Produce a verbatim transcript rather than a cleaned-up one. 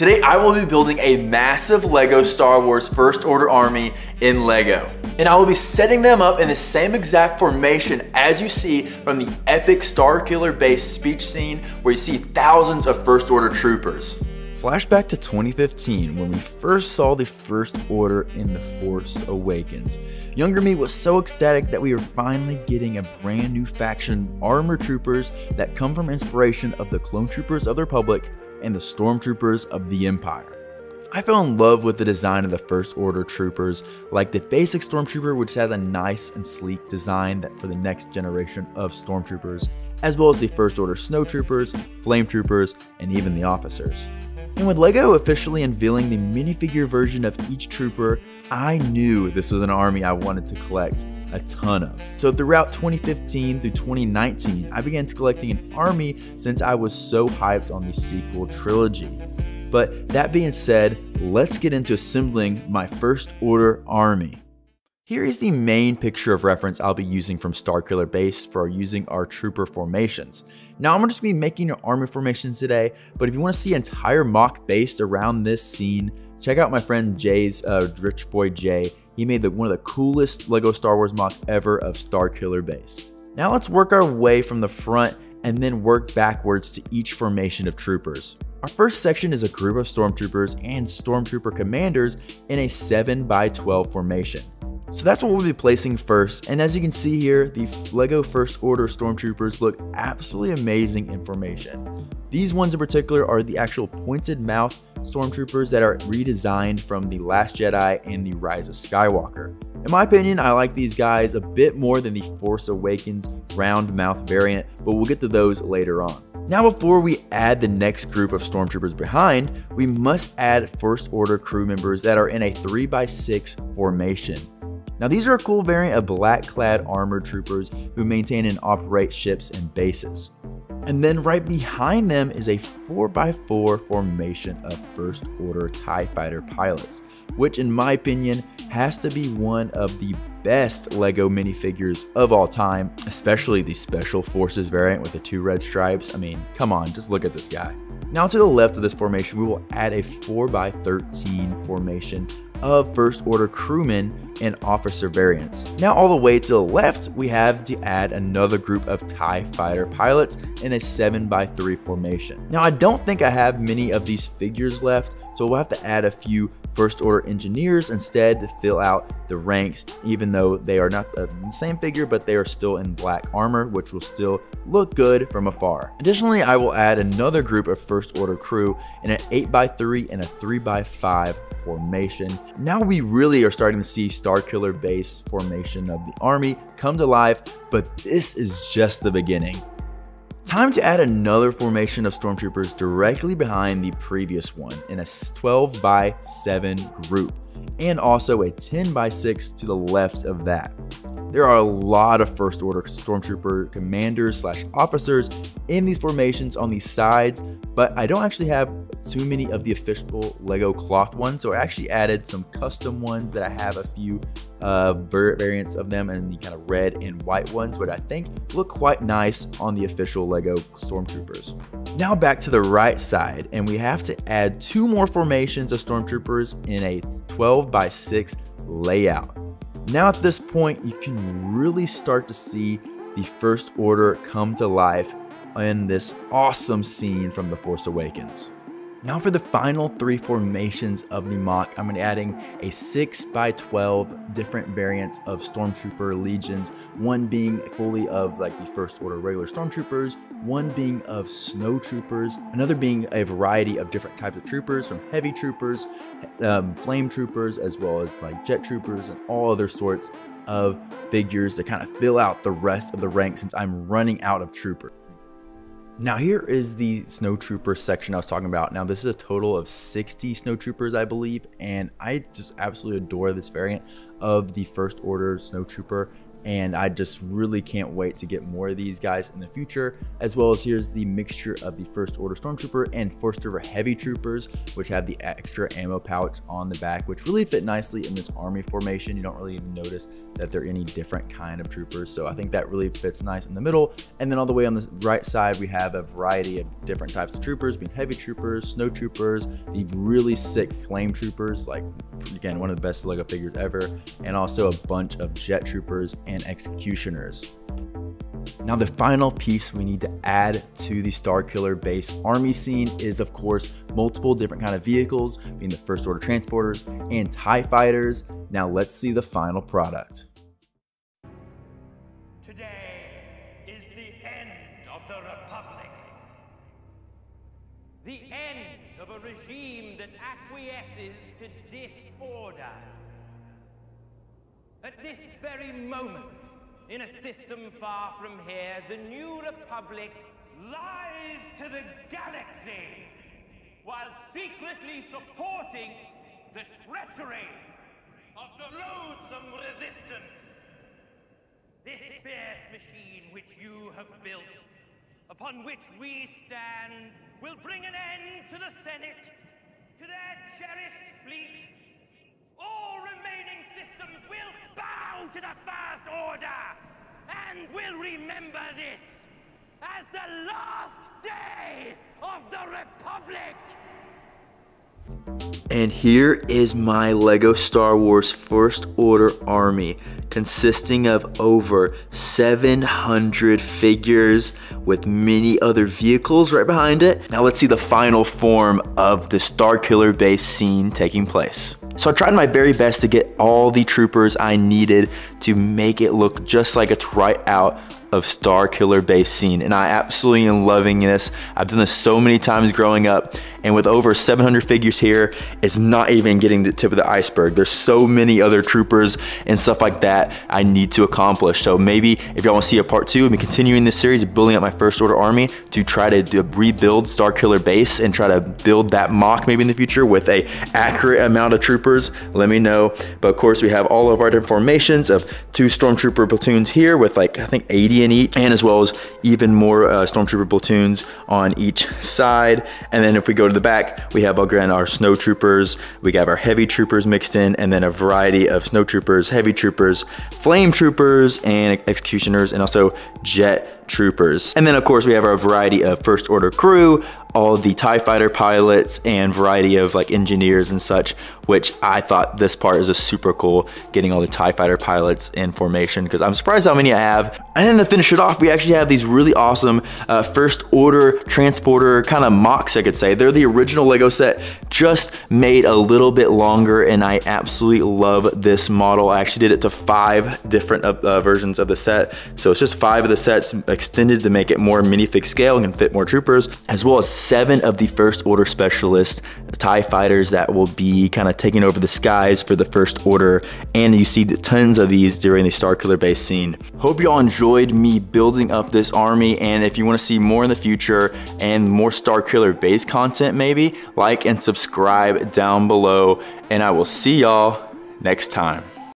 Today I will be building a massive LEGO Star Wars First Order army in LEGO. And I will be setting them up in the same exact formation as you see from the epic Starkiller Base speech scene where you see thousands of First Order troopers. Flashback to twenty fifteen when we first saw the First Order in The Force Awakens. Younger me was so ecstatic that we were finally getting a brand new faction, armored troopers that come from inspiration of the clone troopers of the Republic and the stormtroopers of the Empire. I fell in love with the design of the First Order troopers, like the basic stormtrooper, which has a nice and sleek design that for the next generation of stormtroopers, as well as the First Order snowtroopers, flame troopers, and even the officers. And with LEGO officially unveiling the minifigure version of each trooper, I knew this was an army I wanted to collect a ton of. So throughout twenty fifteen through twenty nineteen, I began collecting an army since I was so hyped on the sequel trilogy. But that being said, let's get into assembling my First Order army. Here is the main picture of reference I'll be using from Starkiller Base for using our trooper formations. Now I'm going to be making an army formation today, but if you want to see an entire mock based around this scene, check out my friend Jay's, uh, Rich Boy Jay. He made the, one of the coolest LEGO Star Wars mocks ever of Starkiller Base. Now let's work our way from the front and then work backwards to each formation of troopers. Our first section is a group of stormtroopers and stormtrooper commanders in a seven by twelve formation. So that's what we'll be placing first, and as you can see here, the LEGO First Order stormtroopers look absolutely amazing in formation. These ones in particular are the actual pointed mouth stormtroopers that are redesigned from The Last Jedi and The Rise of Skywalker. In my opinion, I like these guys a bit more than the Force Awakens round mouth variant, but we'll get to those later on. Now before we add the next group of stormtroopers behind, we must add First Order crew members that are in a three by six formation. Now these are a cool variant of black clad armored troopers who maintain and operate ships and bases. And then right behind them is a four by four formation of First Order TIE fighter pilots, which in my opinion has to be one of the best LEGO minifigures of all time, especially the Special Forces variant with the two red stripes. I mean, come on, just look at this guy. Now to the left of this formation, we will add a four by thirteen formation of First Order crewmen and officer variants. Now all the way to the left, we have to add another group of TIE fighter pilots in a seven by three formation. Now I don't think I have many of these figures left, so we'll have to add a few First Order engineers instead to fill out the ranks, even though they are not the same figure, but they are still in black armor, which will still look good from afar. Additionally, I will add another group of First Order crew in an eight by three and a three by five formation. Now we really are starting to see Starkiller Base formation of the army come to life, but this is just the beginning. Time to add another formation of stormtroopers directly behind the previous one in a twelve by seven group, and also a ten by six to the left of that. There are a lot of First Order stormtrooper commanders slash officers in these formations on these sides, but I don't actually have too many of the official LEGO cloth ones, so I actually added some custom ones that I have a few uh, variants of them, and the kind of red and white ones, which I think look quite nice on the official LEGO stormtroopers. Now back to the right side, and we have to add two more formations of stormtroopers in a twelve by six layout. Now at this point, you can really start to see the First Order come to life in this awesome scene from The Force Awakens. Now for the final three formations of the mock, I'm going to be adding a six by twelve different variants of stormtrooper legions, one being fully of like the First Order regular stormtroopers, one being of snowtroopers, another being a variety of different types of troopers, from heavy troopers, um, flame troopers, as well as like jet troopers and all other sorts of figures to kind of fill out the rest of the ranks since I'm running out of troopers. Now here is the snowtrooper section I was talking about. Now this is a total of sixty snowtroopers, I believe, and I just absolutely adore this variant of the First Order snowtrooper. And I just really can't wait to get more of these guys in the future, as well as here's the mixture of the First Order Stormtrooper and First Order Heavy Troopers, which have the extra ammo pouch on the back, which really fit nicely in this army formation. You don't really even notice that they're any different kind of troopers. So I think that really fits nice in the middle. And then all the way on the right side, we have a variety of different types of troopers, being heavy troopers, snow troopers, the really sick flame troopers, like again, one of the best LEGO figures ever, and also a bunch of jet troopers and executioners. Now the final piece we need to add to the Starkiller Base army scene is of course multiple different kind of vehicles, being the First Order transporters and TIE fighters. Now let's see the final product. Today is the end of the Republic. The end of a regime that acquiesces to disorder. At this very moment, in a system far from here, the new Republic lies to the galaxy, while secretly supporting the treachery of the loathsome resistance. This fierce machine which you have built, upon which we stand, will bring an end to the Senate, to their cherished fleet. All remaining systems will bow to the First Order and will remember this as the last day of the Republic. And here is my LEGO Star Wars First Order army, consisting of over seven hundred figures with many other vehicles right behind it. Now let's see the final form of the Starkiller Base scene taking place. So I tried my very best to get all the troopers I needed to make it look just like it's right out of Starkiller Base scene, and I absolutely am loving this. I've done this so many times growing up, and with over seven hundred figures here, it's not even getting the tip of the iceberg. There's so many other troopers and stuff like that I need to accomplish. So maybe if y'all want to see a part two of me continuing this series, building up my First Order army to try to do, rebuild Starkiller Base and try to build that M O C maybe in the future with a accurate amount of troopers, let me know. But of course, we have all of our different formations of two stormtrooper platoons here with like, I think eighty in each, and as well as even more uh, stormtrooper platoons on each side. And then if we go to the back, we have again our snow troopers, we have our heavy troopers mixed in, and then a variety of snow troopers, heavy troopers, flame troopers, and executioners, and also jet troopers. And then of course we have our variety of First Order crew, all the TIE fighter pilots, and variety of like engineers and such, which I thought this part is a super cool, getting all the TIE fighter pilots in formation, because I'm surprised how many I have. And then to finish it off, we actually have these really awesome uh, First Order transporter kind of M O Cs, I could say. They're the original LEGO set, just made a little bit longer, and I absolutely love this model. I actually did it to five different uh, versions of the set, so it's just five of the sets extended to make it more minifig scale and can fit more troopers, as well as seven of the First Order specialists, TIE fighters that will be kind of taking over the skies for the First Order. And you see tons of these during the Starkiller Base scene. Hope y'all enjoyed me building up this army, and if you want to see more in the future and more Starkiller Base content, maybe like and subscribe down below, and I will see y'all next time.